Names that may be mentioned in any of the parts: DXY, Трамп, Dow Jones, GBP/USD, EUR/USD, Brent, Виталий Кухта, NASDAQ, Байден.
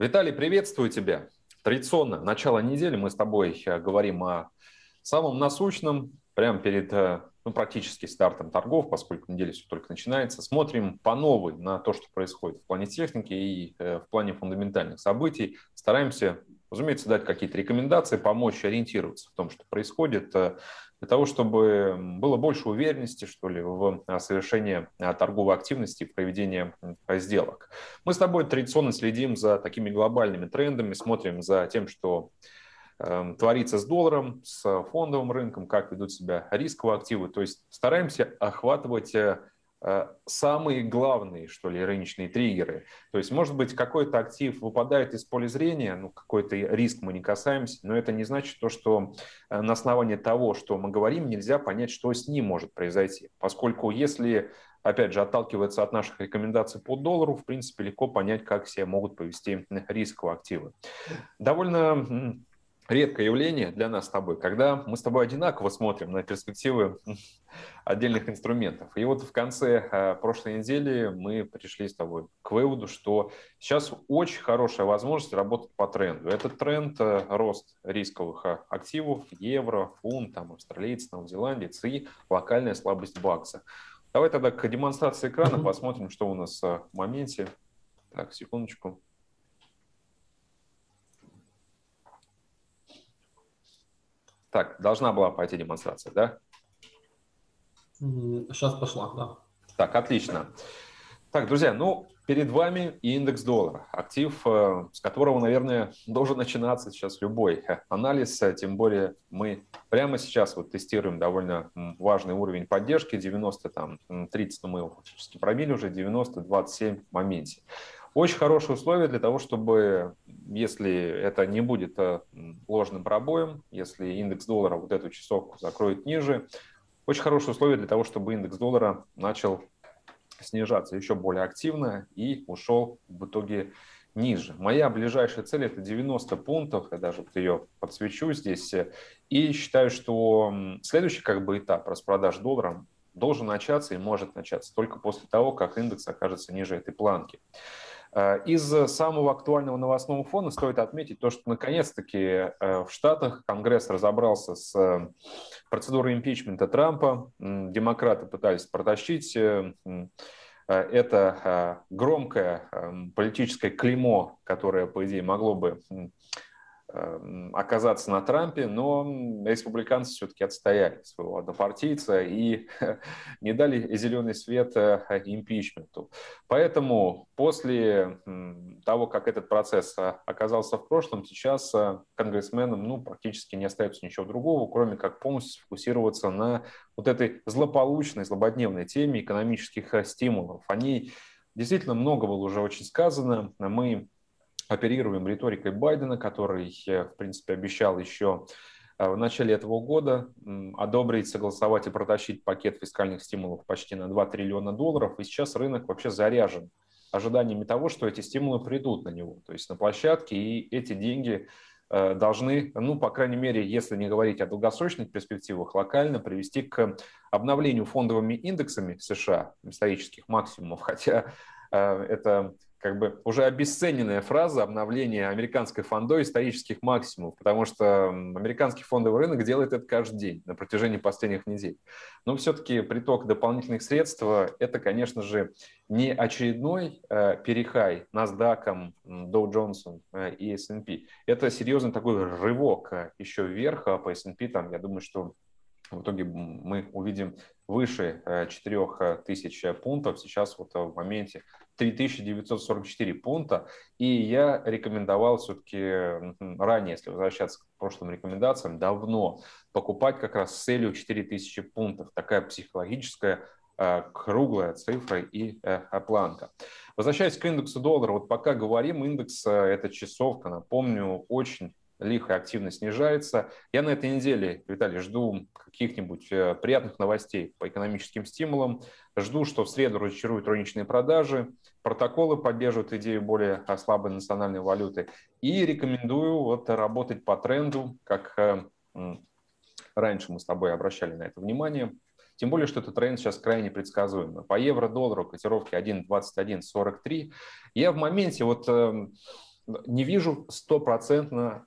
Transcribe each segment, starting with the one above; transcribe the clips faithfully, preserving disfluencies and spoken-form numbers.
Виталий, приветствую тебя. Традиционно, начало недели мы с тобой говорим о самом насущном, прямо перед ну, практически стартом торгов, поскольку неделя все только начинается. Смотрим по новой на то, что происходит в плане техники и в плане фундаментальных событий. Стараемся, разумеется, дать какие-то рекомендации, помочь ориентироваться в том, что происходит, для того, чтобы было больше уверенности, что ли, в совершении торговой активности и проведении сделок. Мы с тобой традиционно следим за такими глобальными трендами, смотрим за тем, что творится с долларом, с фондовым рынком, как ведут себя рисковые активы. То есть стараемся охватывать самые главные, что ли, рыночные триггеры. То есть, может быть, какой-то актив выпадает из поля зрения, ну, какой-то риск мы не касаемся, но это не значит то, что на основании того, что мы говорим, нельзя понять, что с ним может произойти. Поскольку если, опять же, отталкиваться от наших рекомендаций по доллару, в принципе, легко понять, как себя могут повести рисковые активы. Довольно редкое явление для нас с тобой, когда мы с тобой одинаково смотрим на перспективы отдельных инструментов. И вот в конце прошлой недели мы пришли с тобой к выводу, что сейчас очень хорошая возможность работать по тренду. Этот тренд – рост рисковых активов, евро, фунт, там, австралиец, новозеландец и локальная слабость бакса. Давай тогда к демонстрации экрана посмотрим, что у нас в моменте. Так, секундочку. Так, должна была пойти демонстрация, да? Сейчас пошла, да. Так, отлично. Так, друзья, ну, перед вами индекс доллара, актив, с которого, наверное, должен начинаться сейчас любой анализ, тем более мы прямо сейчас вот тестируем довольно важный уровень поддержки, девяносто, там, тридцать, мы его фактически пробили уже, девяносто двадцать семь в моменте. Очень хорошие условия для того, чтобы, если это не будет ложным пробоем, если индекс доллара вот эту часовку закроет ниже, очень хорошие условия для того, чтобы индекс доллара начал снижаться еще более активно и ушел в итоге ниже. Моя ближайшая цель – это девяносто пунктов, я даже вот ее подсвечу здесь, и считаю, что следующий как бы этап распродаж долларом должен начаться и может начаться только после того, как индекс окажется ниже этой планки. Из самого актуального новостного фона стоит отметить то, что наконец-таки в Штатах Конгресс разобрался с процедурой импичмента Трампа. Демократы пытались протащить это громкое политическое клеймо, которое, по идее, могло бы оказаться на Трампе, но республиканцы все-таки отстояли своего однопартийца и не дали зеленый свет импичменту. Поэтому после того, как этот процесс оказался в прошлом, сейчас конгрессменам ну, практически не остается ничего другого, кроме как полностью сфокусироваться на вот этой злополучной, злободневной теме экономических стимулов. О ней действительно много было уже очень сказано. Мы оперируем риторикой Байдена, который, в принципе, обещал еще в начале этого года одобрить, согласовать и протащить пакет фискальных стимулов почти на два триллиона долларов. И сейчас рынок вообще заряжен ожиданиями того, что эти стимулы придут на него, то есть на площадке, и эти деньги должны, ну, по крайней мере, если не говорить о долгосрочных перспективах, локально привести к обновлению фондовыми индексами США исторических максимумов, хотя это как бы уже обесцененная фраза обновления американской фондой исторических максимумов, потому что американский фондовый рынок делает это каждый день на протяжении последних недель. Но все-таки приток дополнительных средств – это, конечно же, не очередной перехай NASDAQ, Dow Jones и эс энд пи. Это серьезный такой рывок еще вверх, а по эс энд пи там, я думаю, что в итоге мы увидим выше четырёх тысяч пунктов, сейчас вот в моменте три тысячи девятьсот сорок четыре пункта. И я рекомендовал все-таки ранее, если возвращаться к прошлым рекомендациям, давно покупать как раз с целью четырёх тысяч пунктов. Такая психологическая круглая цифра и планка. Возвращаясь к индексу доллара, вот пока говорим, индекс – это часовка, напомню, очень лихо и активно снижается. Я на этой неделе, Виталий, жду каких-нибудь приятных новостей по экономическим стимулам. Жду, что в среду разочаруют розничные продажи, протоколы поддерживают идею более слабой национальной валюты. И рекомендую вот работать по тренду, как раньше мы с тобой обращали на это внимание. Тем более, что этот тренд сейчас крайне предсказуемый. По евро-доллару котировки один двадцать один сорок три. Я в моменте вот не вижу стопроцентно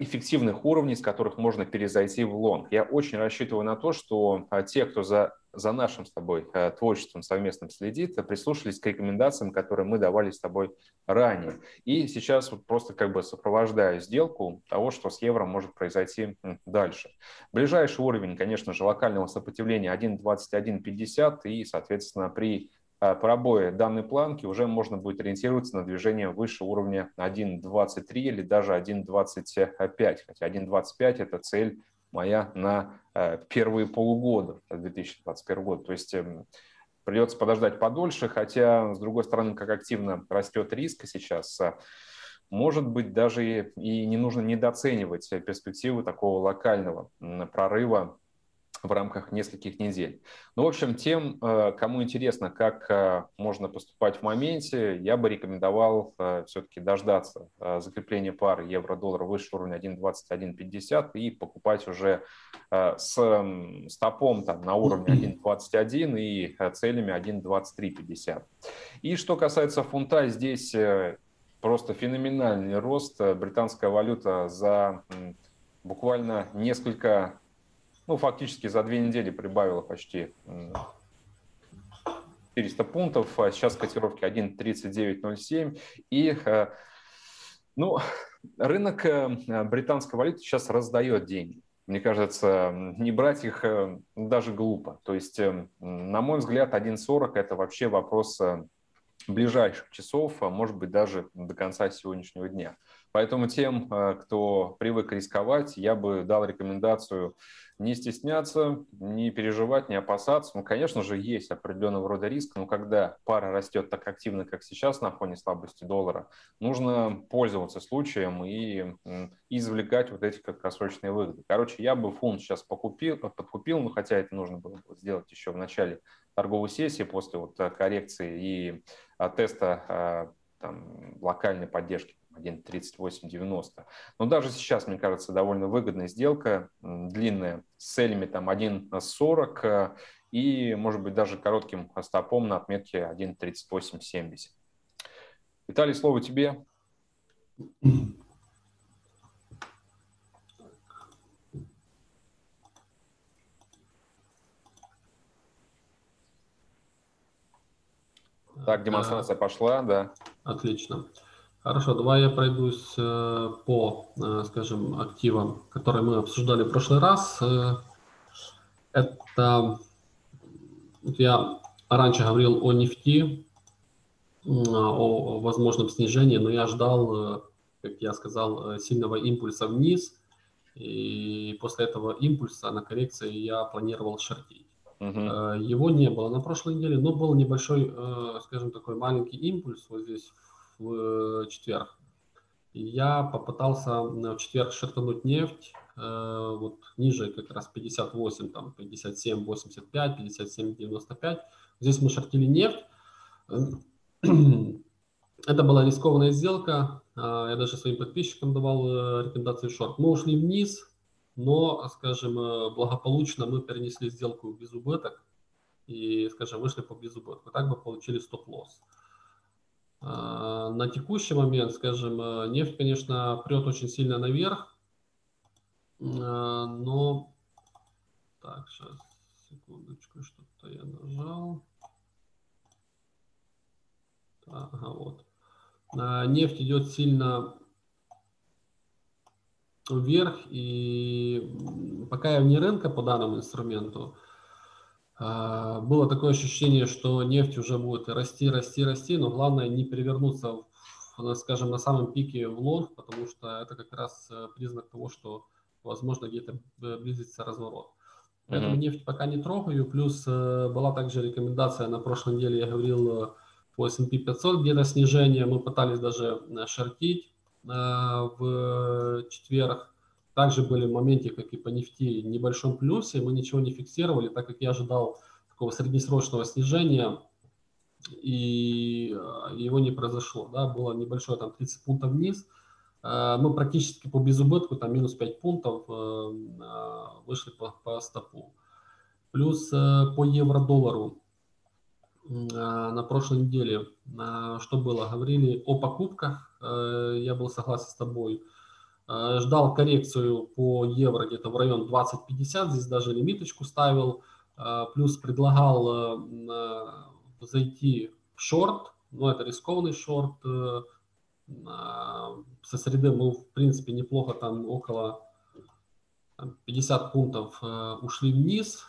эффективных уровней, с которых можно перезайти в лонг. Я очень рассчитываю на то, что те, кто за, за нашим с тобой творчеством совместным следит, прислушались к рекомендациям, которые мы давали с тобой ранее. И сейчас вот просто как бы сопровождаю сделку того, что с евро может произойти дальше. Ближайший уровень, конечно же, локального сопротивления один двадцать один пятьдесят, и, соответственно, при пробоя данной планки уже можно будет ориентироваться на движение выше уровня один двадцать три или даже один двадцать пять. Хотя один двадцать пять – это цель моя на первые полугода две тысячи двадцать первого года. То есть придется подождать подольше, хотя, с другой стороны, как активно растет риск сейчас, может быть, даже и не нужно недооценивать перспективы такого локального прорыва в рамках нескольких недель. Ну, в общем, тем, кому интересно, как можно поступать в моменте, я бы рекомендовал все-таки дождаться закрепления пары евро-доллар выше уровня один двадцать один пятьдесят и покупать уже с стопом там на уровне один двадцать один и целями один двадцать три пятьдесят. И что касается фунта, здесь просто феноменальный рост. Британская валюта за буквально несколько... Ну, фактически за две недели прибавила почти четыреста пунктов. Сейчас котировки один тридцать девять ноль семь. И ну, рынок британской валюты сейчас раздает деньги. Мне кажется, не брать их даже глупо. То есть, на мой взгляд, один сорок – это вообще вопрос ближайших часов, может быть, даже до конца сегодняшнего дня. Поэтому тем, кто привык рисковать, я бы дал рекомендацию не стесняться, не переживать, не опасаться. Ну, конечно же, есть определенного рода риск, но когда пара растет так активно, как сейчас, на фоне слабости доллара, нужно пользоваться случаем и извлекать вот эти краткосрочные выгоды. Короче, я бы фунт сейчас покупил, подкупил, но хотя это нужно было сделать еще в начале торговой сессии, после вот коррекции и теста там, локальной поддержки один тридцать восемь девяносто. Но даже сейчас, мне кажется, довольно выгодная сделка, длинная, с целями там один сорок и, может быть, даже коротким стопом на отметке один тридцать восемь семьдесят. Виталий, слово тебе. Так, демонстрация пошла, да. Отлично. Хорошо, давай я пройдусь по, скажем, активам, которые мы обсуждали в прошлый раз. Это, я раньше говорил о нефти, о возможном снижении, но я ждал, как я сказал, сильного импульса вниз. И после этого импульса на коррекции я планировал шортить. Uh-huh. Его не было на прошлой неделе, но был небольшой, скажем, такой маленький импульс вот здесь в четверг. Я попытался в четверг шортануть нефть, э, вот ниже как раз пятьдесят восемь, там пятьдесят семь восемьдесят пять, пятьдесят семь девяносто пять. Здесь мы шортили нефть. Это была рискованная сделка. Я даже своим подписчикам давал рекомендации шорт. Мы ушли вниз, но, скажем, благополучно мы перенесли сделку без убыток и, скажем, вышли по безубытку. Так бы получили стоп-лосс. На текущий момент, скажем, нефть, конечно, прет очень сильно наверх, но... Так, сейчас, секундочку, что-то я нажал. Ага, вот. Нефть идет сильно вверх, и пока я вне рынка по данному инструменту, было такое ощущение, что нефть уже будет расти, расти, расти, но главное не перевернуться, в, скажем, на самом пике в лонг, потому что это как раз признак того, что, возможно, где-то близится разворот. Поэтому mm-hmm. нефть пока не трогаю, плюс была также рекомендация, на прошлой неделе я говорил по эс энд пи пятьсот, где-то снижение, мы пытались даже шортить в четверг. Также были моменты, как и по нефти, в небольшом плюсе, мы ничего не фиксировали, так как я ожидал такого среднесрочного снижения, и его не произошло. Да? Было небольшое, там, тридцать пунктов вниз, мы практически по безубытку, там, минус пять пунктов вышли по, по стопу. Плюс по евро-доллару на прошлой неделе, что было, говорили о покупках, я был согласен с тобой, ждал коррекцию по евро где-то в район двадцать пятьдесят, здесь даже лимиточку ставил, плюс предлагал зайти в шорт, но это рискованный шорт, со среды мы в принципе неплохо там около пятидесяти пунктов ушли вниз,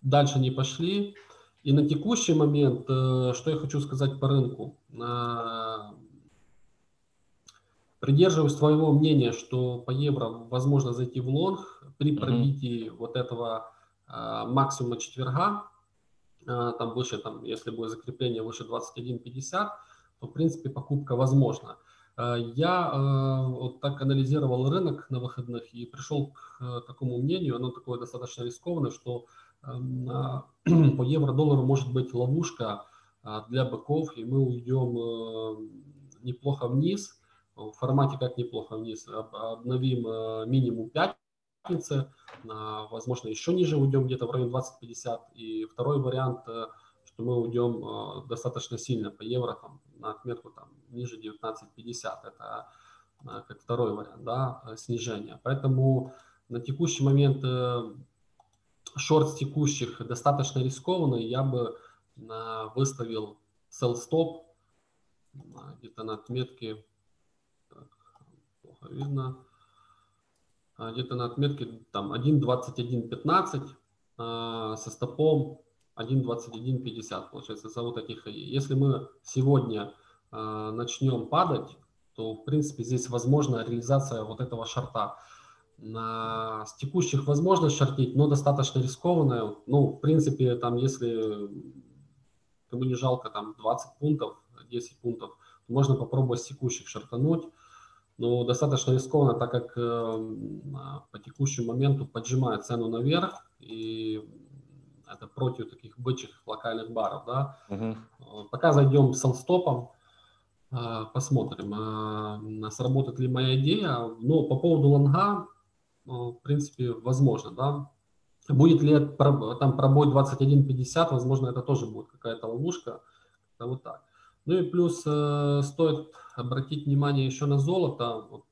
дальше не пошли. И на текущий момент, что я хочу сказать по рынку, придерживаюсь твоего мнения, что по евро возможно зайти в лонг при пробитии mm-hmm. вот этого максимума четверга, там выше, там, если будет закрепление выше двадцать один пятьдесят, то в принципе покупка возможна. Я э, вот так анализировал рынок на выходных и пришел к э, такому мнению, оно такое достаточно рискованное, что э, э, по евро-доллару может быть ловушка э, для быков, и мы уйдем э, неплохо вниз, в формате как неплохо вниз, об, обновим э, минимум пятницы, э, возможно еще ниже уйдем где-то в район двадцать пятьдесят, и второй вариант, э, что мы уйдем э, достаточно сильно по евро, там, на отметку там ниже девятнадцать пятьдесят, это как второй вариант, да, снижения. Поэтому на текущий момент шорт с текущих достаточно рискованный, я бы выставил sell stop где-то на отметке, так, плохо видно, где-то на отметке там один двадцать один пятнадцать со стопом один двадцать один пятьдесят, получается, за вот таких. Если мы сегодня э, начнем падать, то, в принципе, здесь возможна реализация вот этого шорта. На, с текущих возможно шортить, но достаточно рискованная. Ну, в принципе, там, если кому не жалко, там, двадцать пунктов, десять пунктов, то можно попробовать с текущих шортануть. Но достаточно рискованно, так как э, по текущему моменту поджимает цену наверх, и это против таких бычьих локальных баров, да. Угу. Пока зайдем с селл-стопом, посмотрим, сработает ли моя идея. Но по поводу лонга, в принципе, возможно, да. Будет ли там пробой двадцать один пятьдесят, возможно, это тоже будет какая-то ловушка. Вот так. Ну и плюс стоит обратить внимание еще на золото. Вот,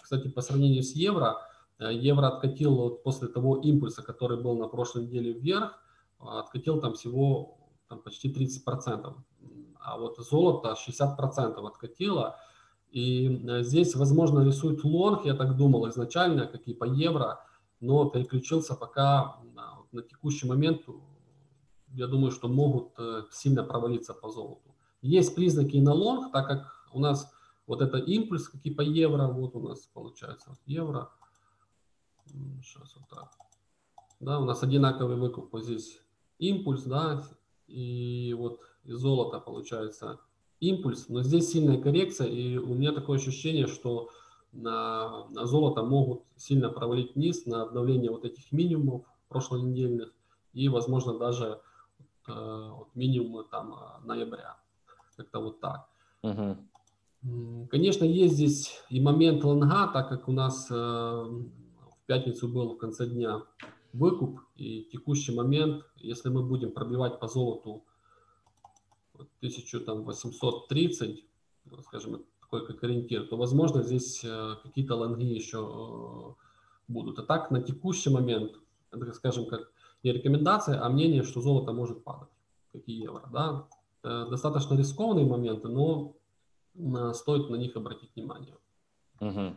кстати, по сравнению с евро, евро откатил вот после того импульса, который был на прошлой неделе вверх, откатил там всего там, почти тридцать процентов. А вот золото шестьдесят процентов откатило. И здесь, возможно, рисует лонг, я так думал изначально, как и по евро, но переключился пока на текущий момент. Я думаю, что могут сильно провалиться по золоту. Есть признаки и на лонг, так как у нас вот это импульс, как и по евро, вот у нас получается вот евро. Сейчас вот так. Да, у нас одинаковый выкуп. Вот здесь импульс, да, и вот из золота получается импульс, но здесь сильная коррекция, и у меня такое ощущение, что на, на золото могут сильно провалить вниз на обновление вот этих минимумов прошлонедельных и, возможно, даже э, вот минимумы там ноября. Как-то вот так. Uh-huh. Конечно, есть здесь и момент лонга, так как у нас э, в пятницу был в конце дня выкуп, и текущий момент, если мы будем пробивать по золоту тысячу восемьсот тридцать, скажем, такой как ориентир, то, возможно, здесь какие-то лонги еще будут. А так, на текущий момент, это, скажем, как не рекомендация, а мнение, что золото может падать, как и евро. Да? Достаточно рискованные моменты, но стоит на них обратить внимание. Угу.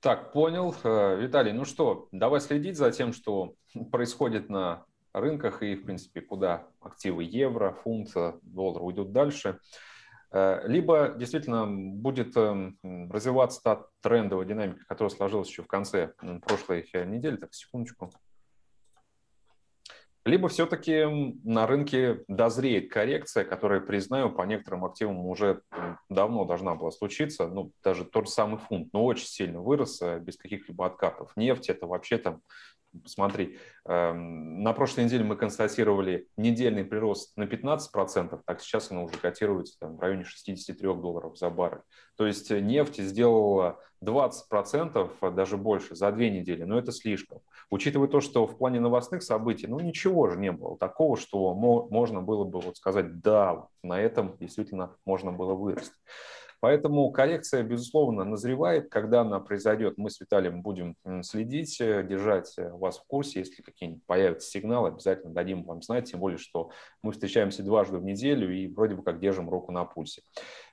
Так, понял. Виталий, ну что, давай следить за тем, что происходит на рынках и, в принципе, куда активы евро, фунт, доллар уйдут дальше. Либо действительно будет развиваться та трендовая динамика, которая сложилась еще в конце прошлой недели. Так, секундочку. Либо все-таки на рынке дозреет коррекция, которая, признаю, по некоторым активам уже давно должна была случиться, ну, даже тот же самый фунт, но очень сильно вырос, без каких-либо откатов. Нефть — это вообще там, смотри, э, на прошлой неделе мы констатировали недельный прирост на пятнадцать процентов, так сейчас она уже котируется там, в районе шестидесяти трёх долларов за баррель. То есть нефть сделала двадцать процентов, даже больше, за две недели, но это слишком. Учитывая то, что в плане новостных событий, ну, ничего же не было такого, что мо- можно было бы вот сказать, да, на этом действительно можно было вырасти. Поэтому коррекция, безусловно, назревает. Когда она произойдет, мы с Виталием будем следить, держать вас в курсе. Если какие-нибудь появятся сигналы, обязательно дадим вам знать. Тем более, что мы встречаемся дважды в неделю и вроде бы как держим руку на пульсе.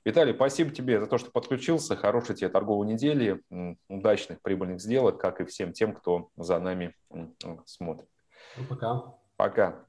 Виталий, спасибо тебе за то, что подключился. Хорошей тебе торговой недели, удачных прибыльных сделок, как и всем тем, кто за нами смотрит. Ну, пока. Пока.